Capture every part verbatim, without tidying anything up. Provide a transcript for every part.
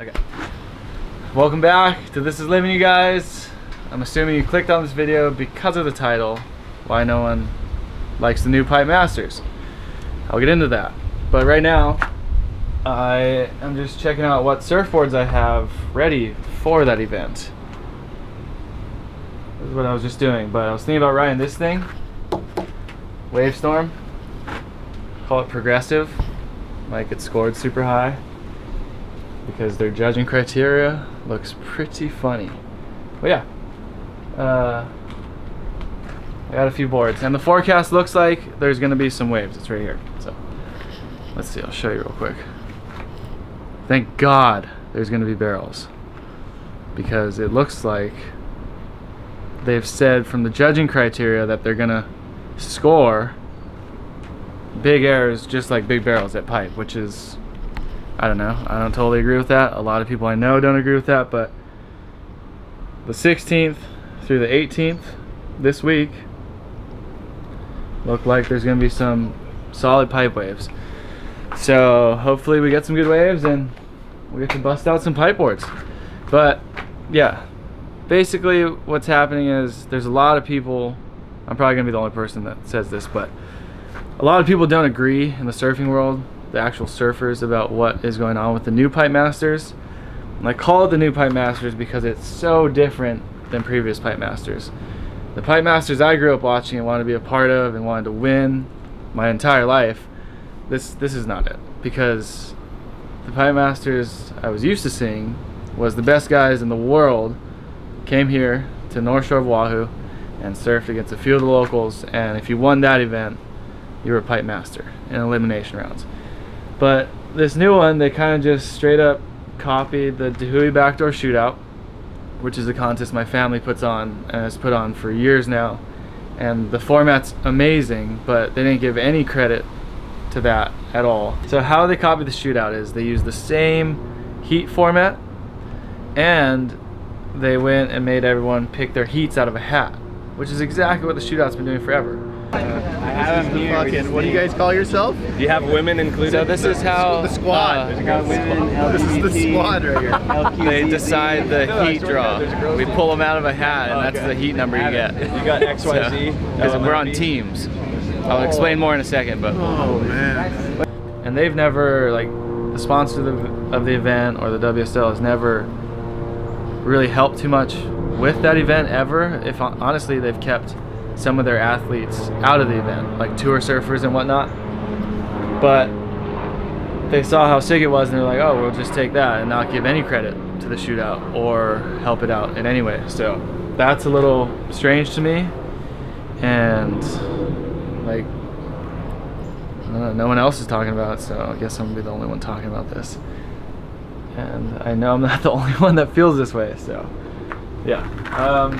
Okay. Welcome back to This is Livin', you guys. I'm assuming you clicked on this video because of the title, why no one likes the new Pipe Masters. I'll get into that. But right now, I am just checking out what surfboards I have ready for that event. This is what I was just doing, but I was thinking about riding this thing, Wavestorm. Call it progressive, like it scored super high, because their judging criteria looks pretty funny. But yeah, uh, I got a few boards, and the forecast looks like there's gonna be some waves. It's right here, so let's see. I'll show you real quick. Thank God there's gonna be barrels, because it looks like they've said from the judging criteria that they're gonna score big airs just like big barrels at Pipe, which is, I don't know, I don't totally agree with that. A lot of people I know don't agree with that, but the sixteenth through the eighteenth this week look like there's gonna be some solid Pipe waves. So hopefully we get some good waves and we get to bust out some Pipe boards. But yeah, basically what's happening is there's a lot of people, I'm probably gonna be the only person that says this, but a lot of people don't agree in the surfing world, the actual surfers, about what is going on with the new Pipe Masters. And I call it the new Pipe Masters because it's so different than previous Pipe Masters. The Pipe Masters I grew up watching and wanted to be a part of and wanted to win my entire life, this this is not it. Because the Pipe Masters I was used to seeing was the best guys in the world came here to North Shore of Oahu and surfed against a few of the locals, and if you won that event, you were a Pipe Master in elimination rounds. But this new one, they kind of just straight up copied the Dahui Backdoor Shootout, which is a contest my family puts on and has put on for years now. And the format's amazing, but they didn't give any credit to that at all. So how they copied the shootout is they used the same heat format, and they went and made everyone pick their heats out of a hat, which is exactly what the shootout's been doing forever. Fucking, what do you guys call yourself? You have women included. So this is how the squad. Uh, women, this is the squad right here. L Q T, they decide the no, heat draw. Right, we pull them out of a hat, and oh, that's okay. The heat number you get. You got X Y Z. Because so, we're on teams. I'll explain more in a second, but. Oh man. And they've never, like, the sponsor of the, of the event or the W S L has never really helped too much with that event ever. If honestly, they've kept some of their athletes out of the event, like tour surfers and whatnot. But they saw how sick it was and they're like, oh, we'll just take that and not give any credit to the shootout or help it out in any way. So that's a little strange to me. And like, I don't know, no one else is talking about it, so I guess I'm gonna be the only one talking about this. And I know I'm not the only one that feels this way, so yeah. Um,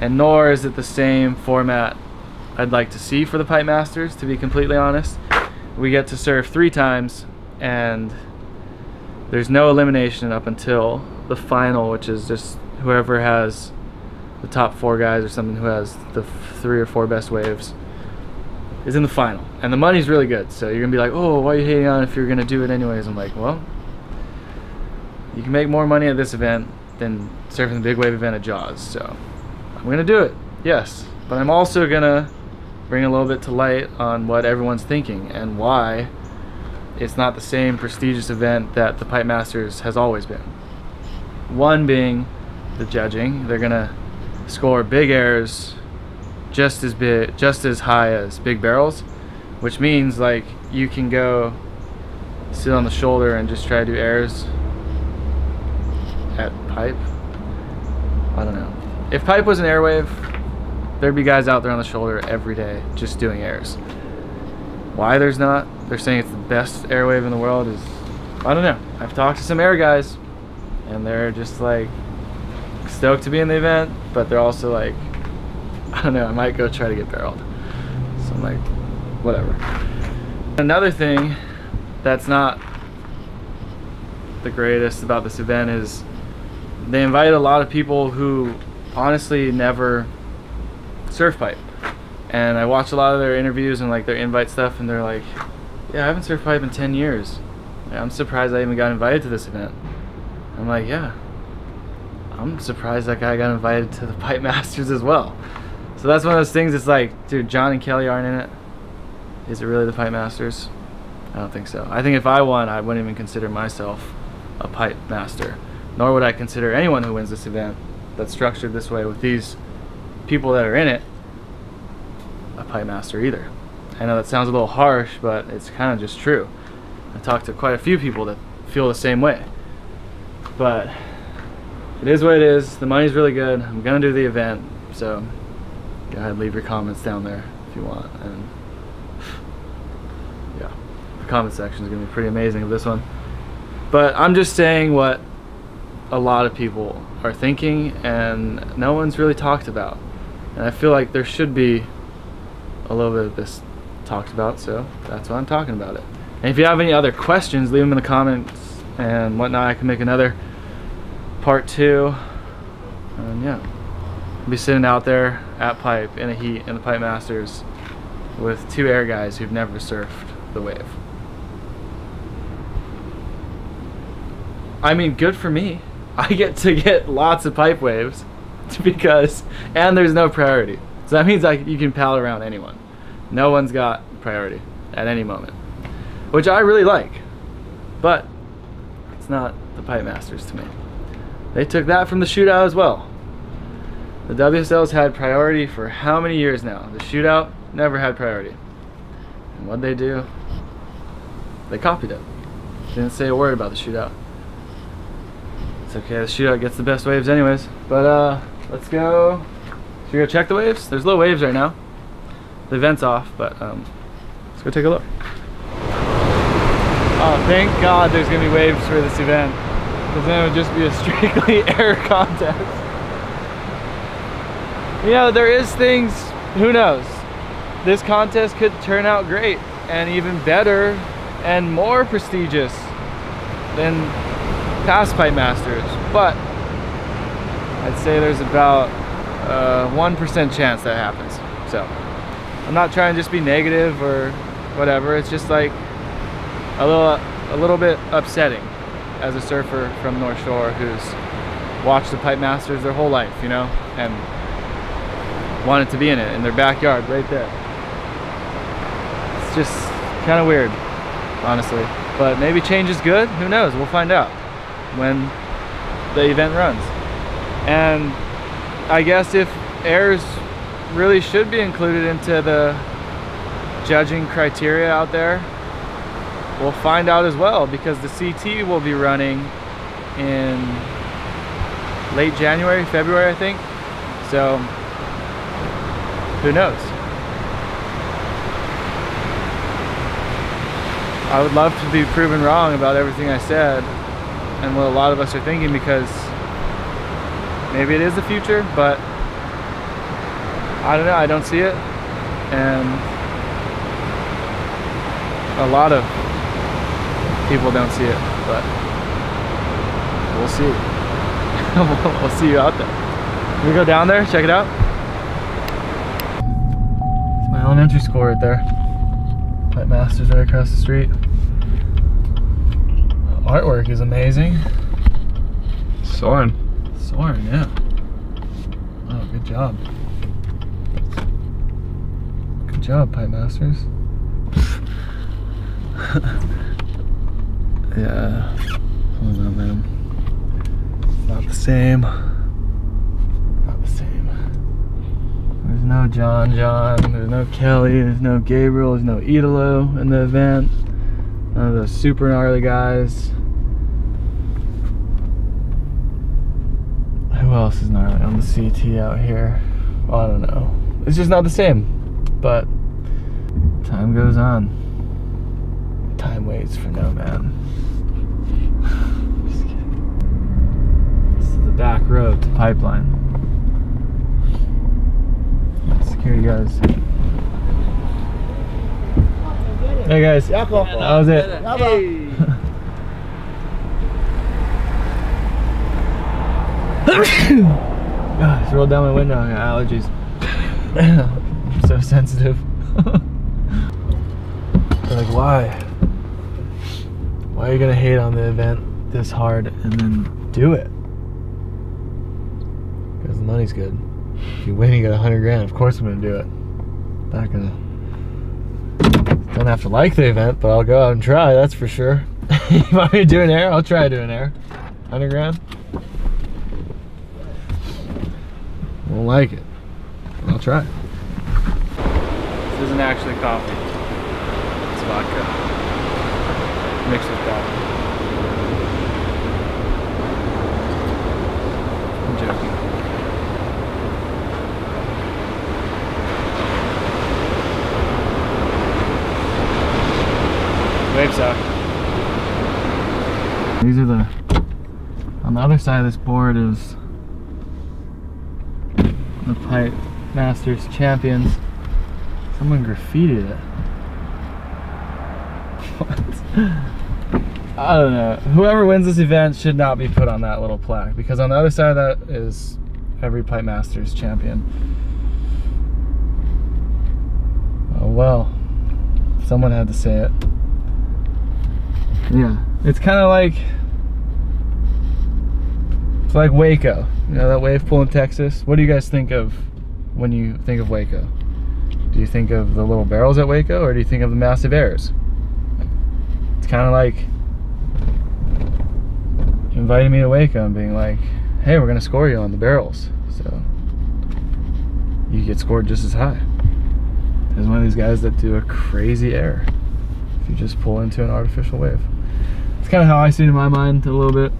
And nor is it the same format I'd like to see for the Pipe Masters, to be completely honest. We get to surf three times, and there's no elimination up until the final, which is just whoever has the top four guys or something, who has the three or four best waves is in the final. And the money's really good, so you're gonna be like, oh, why are you hating on if you're gonna do it anyways? I'm like, well, you can make more money at this event than surfing the big wave event at Jaws, so. I'm gonna do it, yes, but I'm also gonna bring a little bit to light on what everyone's thinking and why it's not the same prestigious event that the Pipe Masters has always been. One being the judging. They're gonna score big airs just as big, just as high as big barrels, which means like you can go sit on the shoulder and just try to do airs at Pipe. I don't know. If Pipe was an airwave, there'd be guys out there on the shoulder every day just doing airs. Why there's not, they're saying it's the best airwave in the world is, I don't know. I've talked to some air guys and they're just like stoked to be in the event, but they're also like, I don't know, I might go try to get barreled. So I'm like, whatever. Another thing that's not the greatest about this event is they invite a lot of people who honestly never surf Pipe, and I watch a lot of their interviews and like their invite stuff, and they're like, yeah, I haven't surfed Pipe in ten years. I'm surprised I even got invited to this event. I'm like, yeah, I'm surprised that guy got invited to the Pipe Masters as well. So that's one of those things. It's like, dude, John and Kelly aren't in it. Is it really the Pipe Masters? I don't think so. I think if I won, I wouldn't even consider myself a Pipe Master. Nor would I consider anyone who wins this event that's structured this way with these people that are in it a Pipe Master either. I know that sounds a little harsh, but it's kind of just true. I talked to quite a few people that feel the same way. But it is what it is. The money's really good. I'm gonna do the event, so go ahead, leave your comments down there if you want. And yeah, the comment section is gonna be pretty amazing of this one. But I'm just saying what a lot of people are thinking, and no one's really talked about. And I feel like there should be a little bit of this talked about, so that's why I'm talking about it. And if you have any other questions, leave them in the comments and whatnot. I can make another part two. And yeah, I'll be sitting out there at Pipe in the heat in the Pipe Masters with two air guys who've never surfed the wave. I mean, good for me. I get to get lots of pipe waves because, and there's no priority. So that means like you can pal around anyone. No one's got priority at any moment, which I really like, but it's not the Pipe Masters to me. They took that from the shootout as well. The W S L's had priority for how many years now? The shootout never had priority. And what'd they do? They copied it. Didn't say a word about the shootout. It's okay, the shootout gets the best waves anyways. But uh, let's go. Should we go check the waves? There's low waves right now. The event's off, but um, let's go take a look. Oh, thank God there's gonna be waves for this event, because then it would just be a strictly air contest. You know, there is things, who knows? This contest could turn out great and even better and more prestigious than past Pipe Masters, but I'd say there's about a one percent chance that happens. So I'm not trying to just be negative or whatever. It's just like a little a little bit upsetting as a surfer from North Shore who's watched the Pipe Masters their whole life, you know, and wanted to be in it in their backyard right there. It's just kind of weird, honestly, but maybe change is good. Who knows? We'll find out when the event runs. And I guess if airs really should be included into the judging criteria out there, we'll find out as well, because the C T will be running in late January, February, I think. So who knows? I would love to be proven wrong about everything I said and what a lot of us are thinking, because maybe it is the future, but I don't know, I don't see it. And a lot of people don't see it, but we'll see. We'll see you out there. Can we go down there, check it out? It's my elementary school right there. Pipe Masters right across the street. The artwork is amazing. Soren. Soren, yeah. Oh, good job. Good job, Pipe Masters. Yeah, I don't know, man. It's not the same. Not the same. There's no John John, there's no Kelly, there's no Gabriel, there's no Idolo in the event. None of those super gnarly guys. Who else is gnarly on the C T out here? Well, I don't know. It's just not the same, but time goes on. Time waits for no man. Just kidding. This is the back road to Pipeline. Security guys. Hey guys, that was it. Hey. I just rolled down my window, I got allergies. I'm so sensitive. They're like, why? Why are you gonna hate on the event? this hard and then do it. Because the money's good. If you win, you get a hundred grand. Of course I'm gonna do it. Not gonna. Don't have to like the event, but I'll go out and try. That's for sure. If I to do an air, I'll try to do an air. Hundred grand. Won't like it. But I'll try. This isn't actually coffee. It's vodka mixed with coffee. I'm joking. Waves out. These are the, on the other side of this board is the Pipe Masters champions. Someone graffitied it. What? I don't know. Whoever wins this event should not be put on that little plaque, because on the other side of that is every Pipe Masters champion. Oh well. Someone had to say it. Yeah. It's kind of like, it's like Waco. You know that wave pool in Texas? What do you guys think of when you think of Waco? Do you think of the little barrels at Waco, or do you think of the massive airs? It's kind of like inviting me to Waco and being like, hey, we're gonna score you on the barrels. So you get scored just as high as one of these guys that do a crazy air if you just pull into an artificial wave. It's kind of how I see it in my mind a little bit.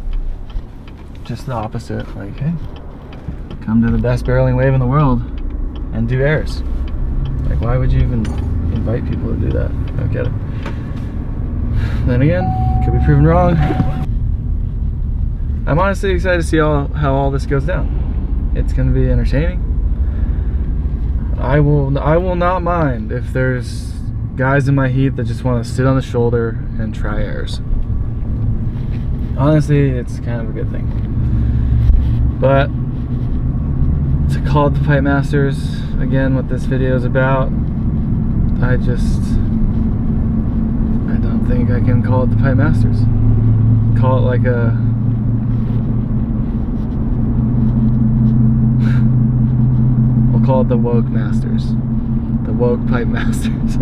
Just the opposite, like, hey, come to the best barreling wave in the world and do airs. Like, why would you even invite people to do that? I don't get it. Then again, could be proven wrong. I'm honestly excited to see all, how all this goes down. It's gonna be entertaining. I will, I will not mind if there's guys in my heat that just wanna sit on the shoulder and try airs. Honestly, it's kind of a good thing. But to call it the Pipe Masters, again, what this video is about, I just, I don't think I can call it the Pipe Masters. Call it like a, we'll call it the Woke Masters. The Woke Pipe Masters.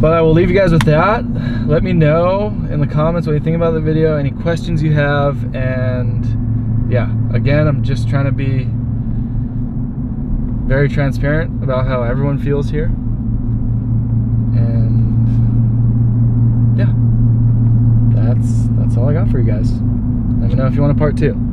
But I will leave you guys with that. Let me know in the comments what you think about the video, any questions you have, and yeah, again, I'm just trying to be very transparent about how everyone feels here. And yeah, that's that's all I got for you guys. Let me know if you want a part two.